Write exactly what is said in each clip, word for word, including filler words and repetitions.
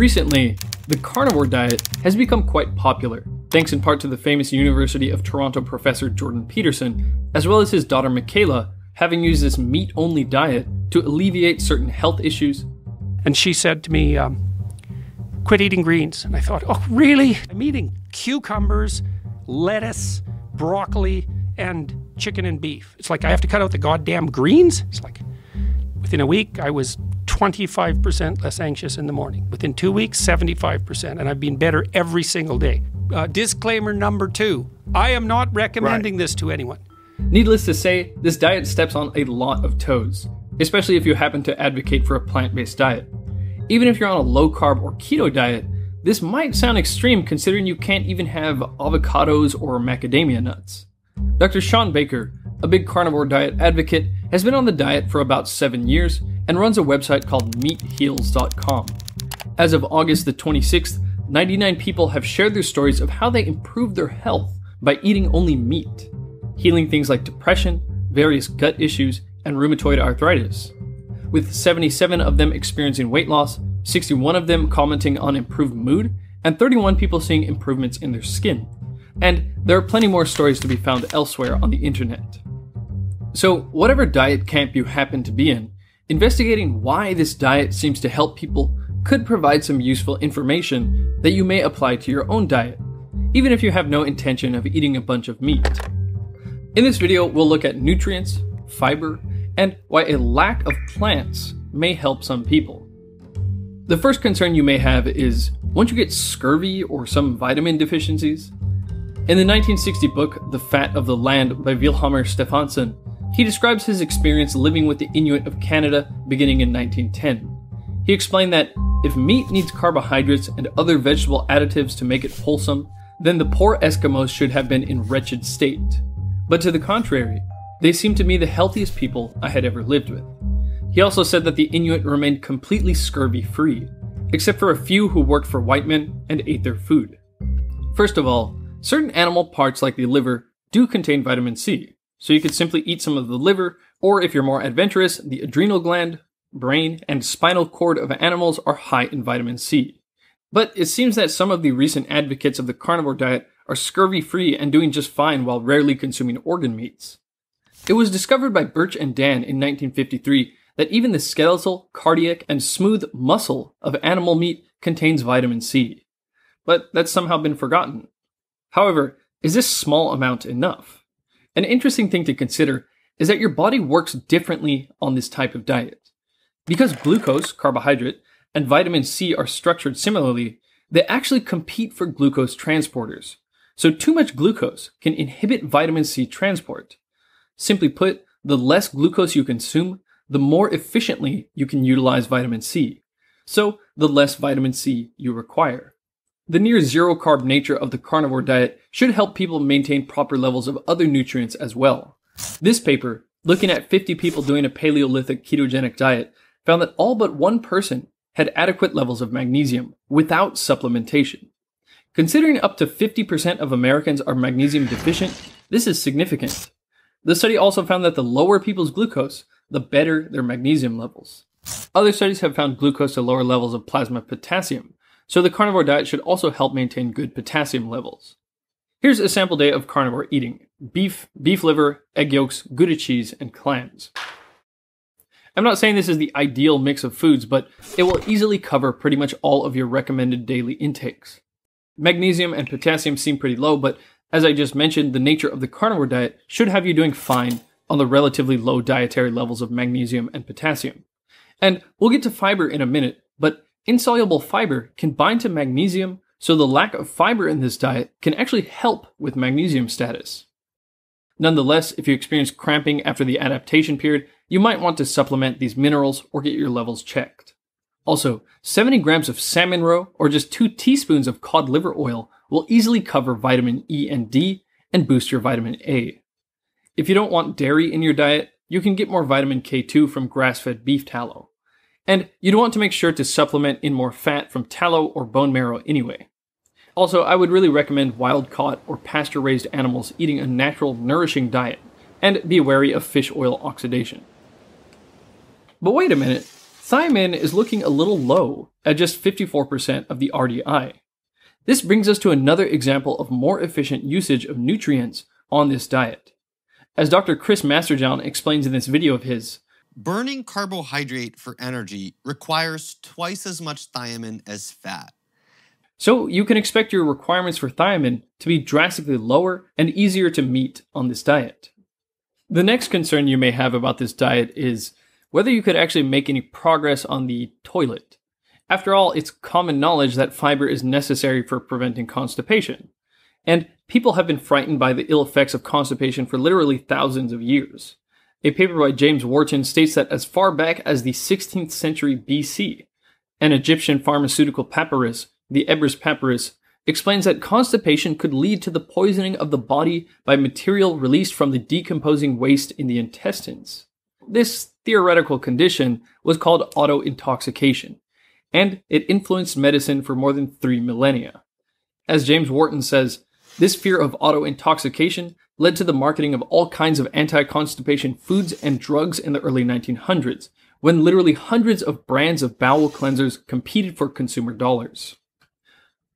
Recently, the carnivore diet has become quite popular, thanks in part to the famous University of Toronto professor Jordan Peterson, as well as his daughter Michaela, having used this meat-only diet to alleviate certain health issues. And she said to me, um, quit eating greens. And I thought, oh, really? I'm eating cucumbers, lettuce, broccoli, and chicken and beef. It's like, I have to cut out the goddamn greens? It's like, within a week, I was twenty-five percent less anxious in the morning. Within two weeks, seventy-five percent, and I've been better every single day. Uh, disclaimer number two, I am not recommending right. this to anyone. Needless to say, this diet steps on a lot of toes, especially if you happen to advocate for a plant-based diet. Even if you're on a low-carb or keto diet, this might sound extreme considering you can't even have avocados or macadamia nuts. Doctor Shawn Baker, a big carnivore diet advocate, has been on the diet for about seven years and runs a website called Meat Heals dot com. As of August the twenty-sixth, ninety-nine people have shared their stories of how they improved their health by eating only meat, healing things like depression, various gut issues, and rheumatoid arthritis, with seventy-seven of them experiencing weight loss, sixty-one of them commenting on improved mood, and thirty-one people seeing improvements in their skin. And there are plenty more stories to be found elsewhere on the internet. So whatever diet camp you happen to be in, investigating why this diet seems to help people could provide some useful information that you may apply to your own diet, even if you have no intention of eating a bunch of meat. In this video, we'll look at nutrients, fiber, and why a lack of plants may help some people. The first concern you may have is, won't you get scurvy or some vitamin deficiencies? In the nineteen sixty book, The Fat of the Land by Vilhjalmur Stefansson, he describes his experience living with the Inuit of Canada beginning in nineteen ten. He explained that if meat needs carbohydrates and other vegetable additives to make it wholesome, then the poor Eskimos should have been in wretched state. But to the contrary, they seemed to me the healthiest people I had ever lived with. He also said that the Inuit remained completely scurvy-free, except for a few who worked for white men and ate their food. First of all, certain animal parts like the liver do contain vitamin C, so you could simply eat some of the liver, or if you're more adventurous, the adrenal gland, brain, and spinal cord of animals are high in vitamin C. But it seems that some of the recent advocates of the carnivore diet are scurvy-free and doing just fine while rarely consuming organ meats. It was discovered by Birch and Dan in nineteen fifty-three that even the skeletal, cardiac, and smooth muscle of animal meat contains vitamin C. But that's somehow been forgotten. However, is this small amount enough? An interesting thing to consider is that your body works differently on this type of diet. Because glucose, carbohydrate, and vitamin C are structured similarly, they actually compete for glucose transporters. So too much glucose can inhibit vitamin C transport. Simply put, the less glucose you consume, the more efficiently you can utilize vitamin C, so the less vitamin C you require. The near zero carb nature of the carnivore diet should help people maintain proper levels of other nutrients as well. This paper, looking at fifty people doing a Paleolithic ketogenic diet, found that all but one person had adequate levels of magnesium without supplementation. Considering up to fifty percent of Americans are magnesium deficient, this is significant. The study also found that the lower people's glucose, the better their magnesium levels. Other studies have found glucose to lower levels of plasma potassium, so the carnivore diet should also help maintain good potassium levels. Here's a sample day of carnivore eating: beef, beef liver, egg yolks, Gouda cheese, and clams. I'm not saying this is the ideal mix of foods, but it will easily cover pretty much all of your recommended daily intakes. Magnesium and potassium seem pretty low, but as I just mentioned, the nature of the carnivore diet should have you doing fine on the relatively low dietary levels of magnesium and potassium. And we'll get to fiber in a minute, but insoluble fiber can bind to magnesium, so the lack of fiber in this diet can actually help with magnesium status. Nonetheless, if you experience cramping after the adaptation period, you might want to supplement these minerals or get your levels checked. Also, seventy grams of salmon roe or just two teaspoons of cod liver oil will easily cover vitamin E and D and boost your vitamin A. If you don't want dairy in your diet, you can get more vitamin K two from grass-fed beef tallow. And you'd want to make sure to supplement in more fat from tallow or bone marrow anyway. Also, I would really recommend wild-caught or pasture-raised animals eating a natural, nourishing diet, and be wary of fish oil oxidation. But wait a minute, Thiamin is looking a little low at just fifty-four percent of the R D I. This brings us to another example of more efficient usage of nutrients on this diet. As Doctor Chris Masterjohn explains in this video of his, burning carbohydrate for energy requires twice as much thiamine as fat. So you can expect your requirements for thiamine to be drastically lower and easier to meet on this diet. The next concern you may have about this diet is whether you could actually make any progress on the toilet. After all, it's common knowledge that fiber is necessary for preventing constipation, and people have been frightened by the ill effects of constipation for literally thousands of years. A paper by James Wharton states that as far back as the sixteenth century B C, an Egyptian pharmaceutical papyrus, the Ebers papyrus, explains that constipation could lead to the poisoning of the body by material released from the decomposing waste in the intestines. This theoretical condition was called auto-intoxication, and it influenced medicine for more than three millennia. As James Wharton says, this fear of auto-intoxication led to the marketing of all kinds of anti-constipation foods and drugs in the early nineteen hundreds, when literally hundreds of brands of bowel cleansers competed for consumer dollars.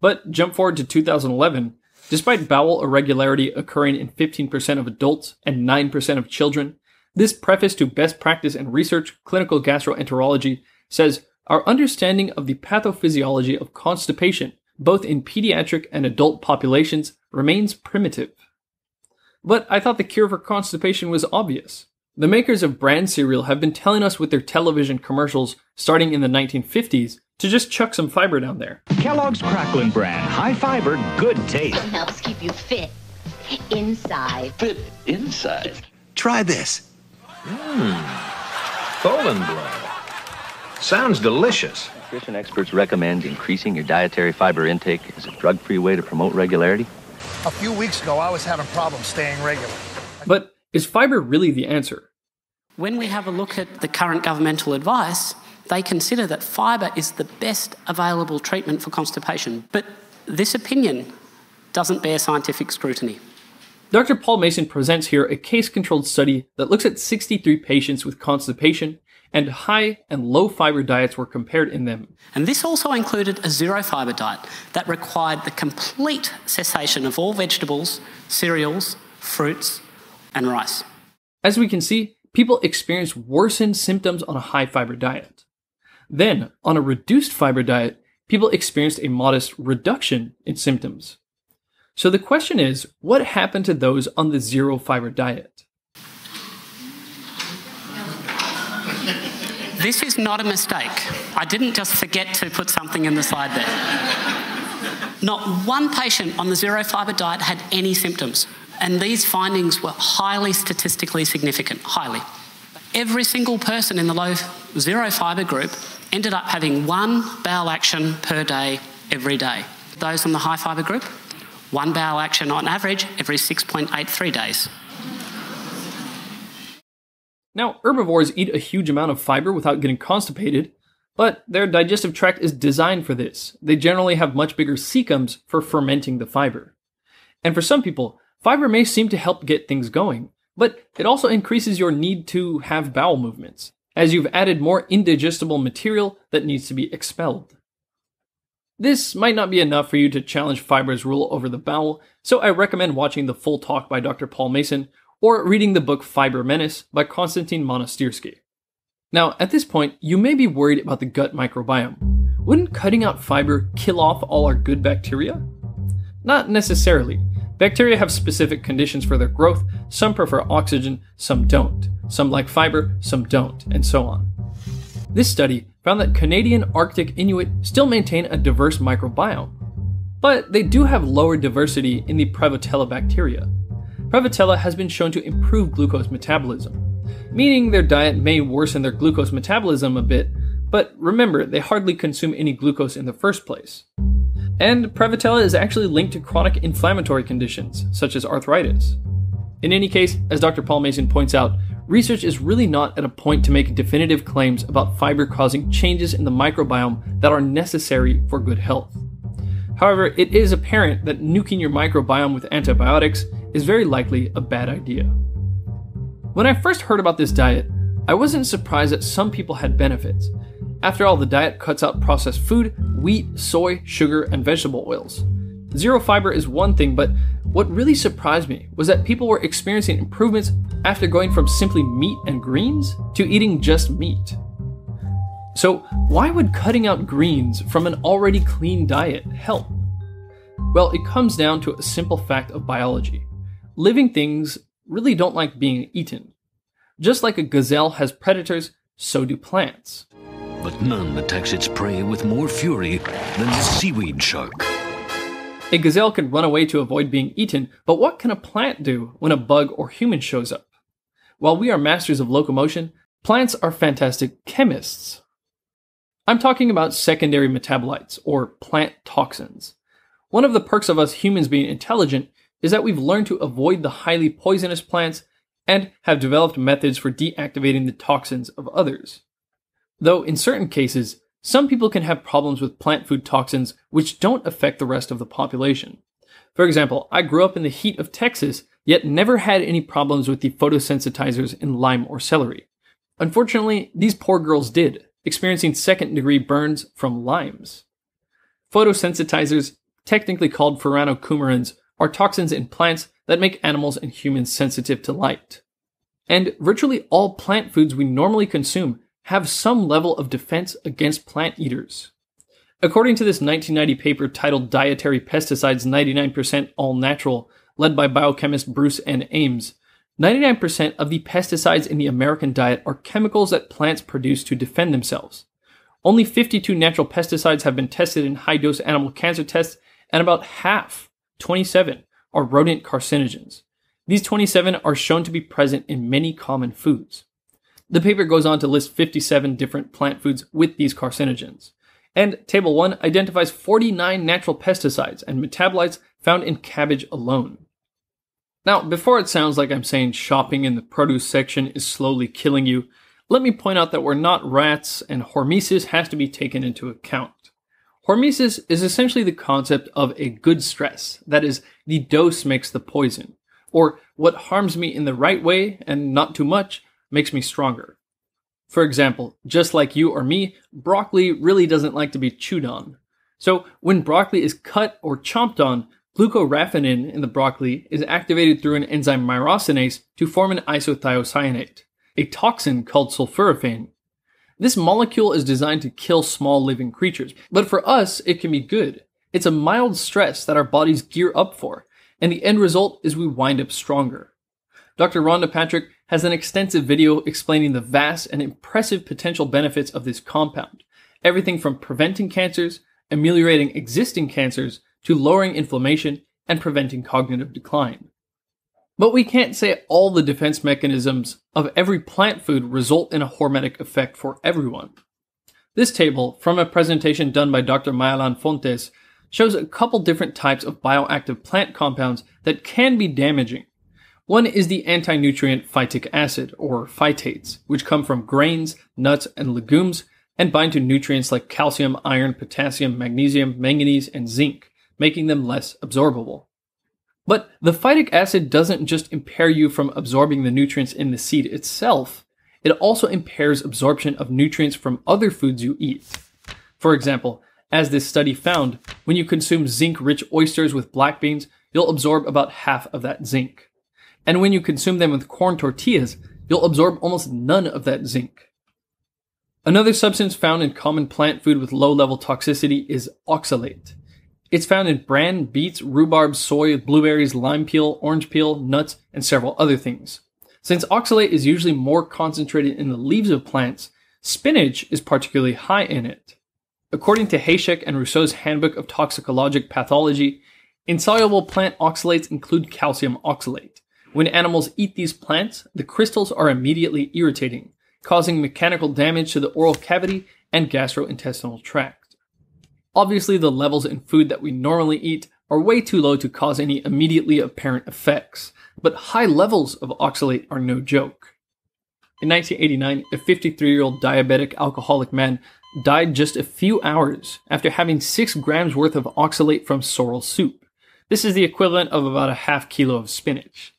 But jump forward to two thousand eleven, despite bowel irregularity occurring in fifteen percent of adults and nine percent of children, this preface to Best Practice and Research Clinical Gastroenterology says, our understanding of the pathophysiology of constipation, both in pediatric and adult populations, remains primitive. But I thought the cure for constipation was obvious. The makers of bran cereal have been telling us with their television commercials starting in the nineteen fifties to just chuck some fiber down there. Kellogg's Cracklin' Bran. High fiber, good taste. It helps keep you fit inside. Fit inside. Try this. Mmm. Folenblow. Sounds delicious. Nutrition experts recommend increasing your dietary fiber intake as a drug-free way to promote regularity. A few weeks ago, I was having problems staying regular. But is fiber really the answer? When we have a look at the current governmental advice, they consider that fiber is the best available treatment for constipation. But this opinion doesn't bear scientific scrutiny. Doctor Paul Mason presents here a case-controlled study that looks at sixty-three patients with constipation, and high and low fiber diets were compared in them. And this also included a zero fiber diet that required the complete cessation of all vegetables, cereals, fruits, and rice. As we can see, people experience worsened symptoms on a high fiber diet. Then, on a reduced fiber diet, people experienced a modest reduction in symptoms. So the question is, what happened to those on the zero fiber diet? This is not a mistake. I didn't just forget to put something in the slide there. Not one patient on the zero fiber diet had any symptoms, and these findings were highly statistically significant, highly. Every single person in the low zero fiber group ended up having one bowel action per day every day. Those on the high fiber group, one bowel action on average every six point eight three days. Now, herbivores eat a huge amount of fiber without getting constipated, but their digestive tract is designed for this. They generally have much bigger cecums for fermenting the fiber. And for some people, fiber may seem to help get things going, but it also increases your need to have bowel movements, as you've added more indigestible material that needs to be expelled. This might not be enough for you to challenge fiber's rule over the bowel, so I recommend watching the full talk by Doctor Paul Mason or reading the book Fiber Menace by Konstantin Monastyrsky. Now, at this point, you may be worried about the gut microbiome. Wouldn't cutting out fiber kill off all our good bacteria? Not necessarily. Bacteria have specific conditions for their growth. Some prefer oxygen, some don't. Some like fiber, some don't, and so on. This study found that Canadian Arctic Inuit still maintain a diverse microbiome, but they do have lower diversity in the Prevotella bacteria. Prevotella has been shown to improve glucose metabolism, meaning their diet may worsen their glucose metabolism a bit, but remember, they hardly consume any glucose in the first place. And Prevotella is actually linked to chronic inflammatory conditions, such as arthritis. In any case, as Doctor Paul Mason points out, research is really not at a point to make definitive claims about fiber causing changes in the microbiome that are necessary for good health. However, it is apparent that nuking your microbiome with antibiotics is very likely a bad idea. When I first heard about this diet, I wasn't surprised that some people had benefits, After all, the diet cuts out processed food, wheat, soy, sugar, and vegetable oils. Zero fiber is one thing, but what really surprised me was that people were experiencing improvements after going from simply meat and greens to eating just meat. So why would cutting out greens from an already clean diet help? Well, it comes down to a simple fact of biology. Living things really don't like being eaten. Just like a gazelle has predators, so do plants. But none attacks its prey with more fury than the seaweed shark. A gazelle can run away to avoid being eaten, but what can a plant do when a bug or human shows up? While we are masters of locomotion, plants are fantastic chemists. I'm talking about secondary metabolites, or plant toxins. One of the perks of us humans being intelligent is that we've learned to avoid the highly poisonous plants and have developed methods for deactivating the toxins of others. Though in certain cases, some people can have problems with plant food toxins which don't affect the rest of the population. For example, I grew up in the heat of Texas, yet never had any problems with the photosensitizers in lime or celery. Unfortunately, these poor girls did, experiencing second-degree burns from limes. Photosensitizers, technically called furanocoumarins, are toxins in plants that make animals and humans sensitive to light. And virtually all plant foods we normally consume have some level of defense against plant eaters. According to this nineteen ninety paper titled Dietary Pesticides ninety-nine percent All Natural, led by biochemist Bruce N. Ames, ninety-nine percent of the pesticides in the American diet are chemicals that plants produce to defend themselves. Only fifty-two natural pesticides have been tested in high-dose animal cancer tests, and about half, twenty-seven, are rodent carcinogens. These twenty-seven are shown to be present in many common foods. The paper goes on to list fifty-seven different plant foods with these carcinogens. And Table one identifies forty-nine natural pesticides and metabolites found in cabbage alone. Now, before it sounds like I'm saying shopping in the produce section is slowly killing you, let me point out that we're not rats, and hormesis has to be taken into account. Hormesis is essentially the concept of a good stress, that is, the dose makes the poison, or what harms me in the right way and not too much makes me stronger. For example, just like you or me, broccoli really doesn't like to be chewed on. So when broccoli is cut or chomped on, glucoraphanin in the broccoli is activated through an enzyme myrosinase to form an isothiocyanate, a toxin called sulforaphane. This molecule is designed to kill small living creatures, but for us, it can be good. It's a mild stress that our bodies gear up for, and the end result is we wind up stronger. Doctor Rhonda Patrick has an extensive video explaining the vast and impressive potential benefits of this compound, everything from preventing cancers, ameliorating existing cancers, to lowering inflammation and preventing cognitive decline. But we can't say all the defense mechanisms of every plant food result in a hormetic effect for everyone. This table, from a presentation done by Doctor Maelán Fontes, shows a couple different types of bioactive plant compounds that can be damaging. One is the anti-nutrient phytic acid, or phytates, which come from grains, nuts, and legumes, and bind to nutrients like calcium, iron, potassium, magnesium, manganese, and zinc, making them less absorbable. But the phytic acid doesn't just impair you from absorbing the nutrients in the seed itself, it also impairs absorption of nutrients from other foods you eat. For example, as this study found, when you consume zinc-rich oysters with black beans, you'll absorb about half of that zinc. And when you consume them with corn tortillas, you'll absorb almost none of that zinc. Another substance found in common plant food with low-level toxicity is oxalate. It's found in bran, beets, rhubarb, soy, blueberries, lime peel, orange peel, nuts, and several other things. Since oxalate is usually more concentrated in the leaves of plants, spinach is particularly high in it. According to Hayshek and Rousseau's Handbook of Toxicologic Pathology, insoluble plant oxalates include calcium oxalate. When animals eat these plants, the crystals are immediately irritating, causing mechanical damage to the oral cavity and gastrointestinal tract. Obviously, the levels in food that we normally eat are way too low to cause any immediately apparent effects, but high levels of oxalate are no joke. In nineteen eighty-nine, a fifty-three-year-old diabetic alcoholic man died just a few hours after having six grams worth of oxalate from sorrel soup. This is the equivalent of about a half kilo of spinach.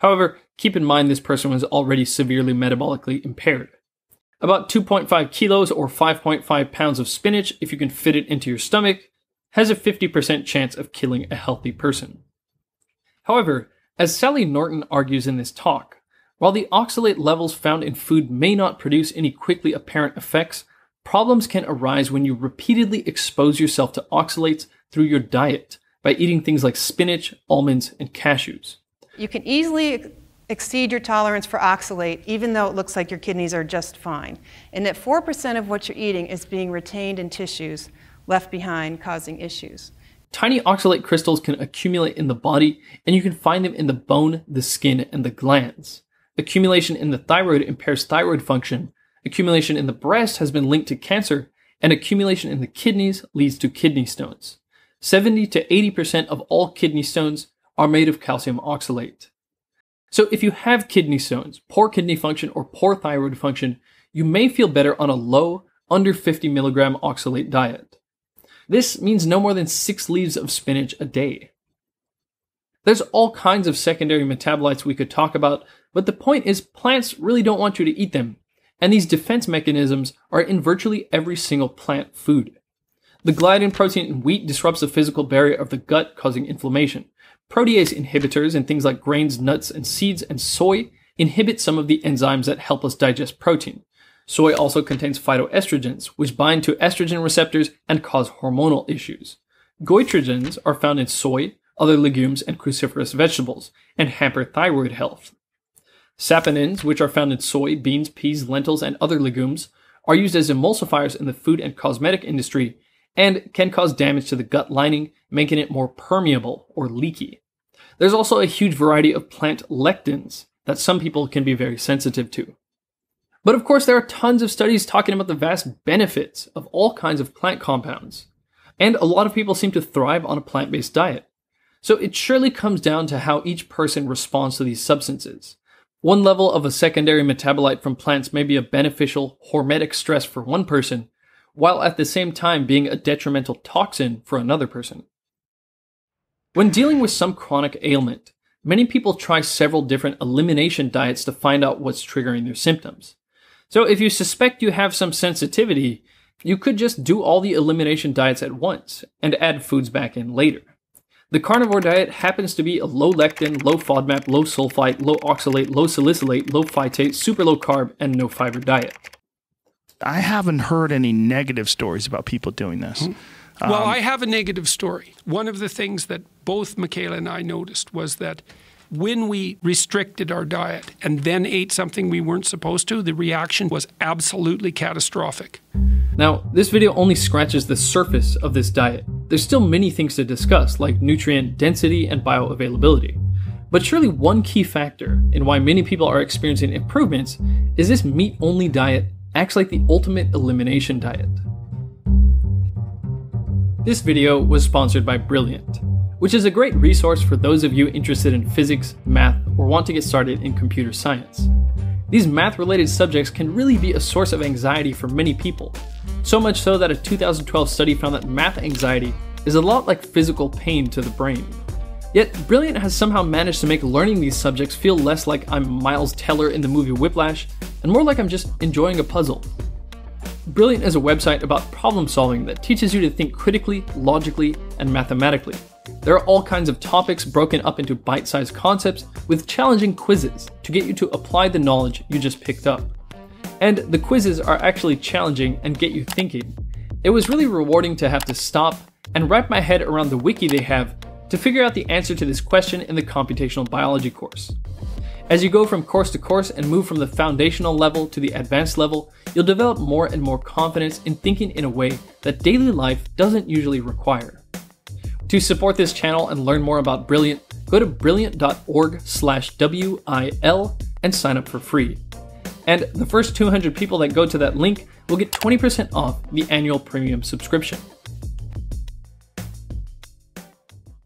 However, keep in mind this person was already severely metabolically impaired. about two point five kilos or five point five pounds of spinach if you can fit it into your stomach, has a fifty percent chance of killing a healthy person. However, as Sally Norton argues in this talk, while the oxalate levels found in food may not produce any quickly apparent effects, problems can arise when you repeatedly expose yourself to oxalates through your diet by eating things like spinach, almonds, and cashews. You can easily exceed your tolerance for oxalate, even though it looks like your kidneys are just fine, and that four percent of what you're eating is being retained in tissues, left behind, causing issues. Tiny oxalate crystals can accumulate in the body, and you can find them in the bone, the skin, and the glands. Accumulation in the thyroid impairs thyroid function, accumulation in the breast has been linked to cancer, and accumulation in the kidneys leads to kidney stones. seventy to eighty percent of all kidney stones are made of calcium oxalate. So if you have kidney stones, poor kidney function, or poor thyroid function, you may feel better on a low, under fifty milligram oxalate diet. This means no more than six leaves of spinach a day. There's all kinds of secondary metabolites we could talk about, but the point is plants really don't want you to eat them, and these defense mechanisms are in virtually every single plant food. The gliadin protein in wheat disrupts the physical barrier of the gut, causing inflammation. Protease inhibitors in things like grains, nuts, and seeds, and soy inhibit some of the enzymes that help us digest protein. Soy also contains phytoestrogens, which bind to estrogen receptors and cause hormonal issues. Goitrogens are found in soy, other legumes, and cruciferous vegetables, and hamper thyroid health. Saponins, which are found in soy, beans, peas, lentils, and other legumes, are used as emulsifiers in the food and cosmetic industry and can cause damage to the gut lining, making it more permeable or leaky. There's also a huge variety of plant lectins that some people can be very sensitive to. But of course, there are tons of studies talking about the vast benefits of all kinds of plant compounds, and a lot of people seem to thrive on a plant-based diet. So it surely comes down to how each person responds to these substances. One level of a secondary metabolite from plants may be a beneficial hormetic stress for one person, while at the same time being a detrimental toxin for another person. When dealing with some chronic ailment, many people try several different elimination diets to find out what's triggering their symptoms. So if you suspect you have some sensitivity, you could just do all the elimination diets at once and add foods back in later. The carnivore diet happens to be a low lectin, low FODMAP, low sulfite, low oxalate, low salicylate, low phytate, super low carb, and no fiber diet. I haven't heard any negative stories about people doing this. Mm-hmm. um, well, I have a negative story. One of the things that both Michaela and I noticed was that when we restricted our diet and then ate something we weren't supposed to, the reaction was absolutely catastrophic. Now, this video only scratches the surface of this diet. There's still many things to discuss, like nutrient density and bioavailability. But surely one key factor in why many people are experiencing improvements is this meat-only diet acts like the ultimate elimination diet. This video was sponsored by Brilliant, which is a great resource for those of you interested in physics, math, or want to get started in computer science. These math-related subjects can really be a source of anxiety for many people, so much so that a two thousand twelve study found that math anxiety is a lot like physical pain to the brain. Yet, Brilliant has somehow managed to make learning these subjects feel less like I'm Miles Teller in the movie Whiplash, and more like I'm just enjoying a puzzle. Brilliant is a website about problem solving that teaches you to think critically, logically, and mathematically. There are all kinds of topics broken up into bite-sized concepts with challenging quizzes to get you to apply the knowledge you just picked up. And the quizzes are actually challenging and get you thinking. It was really rewarding to have to stop and wrap my head around the wiki they have to figure out the answer to this question in the computational biology course. As you go from course to course and move from the foundational level to the advanced level, you'll develop more and more confidence in thinking in a way that daily life doesn't usually require. To support this channel and learn more about Brilliant, go to brilliant dot org slash W I L and sign up for free. And the first two hundred people that go to that link will get twenty percent off the annual premium subscription.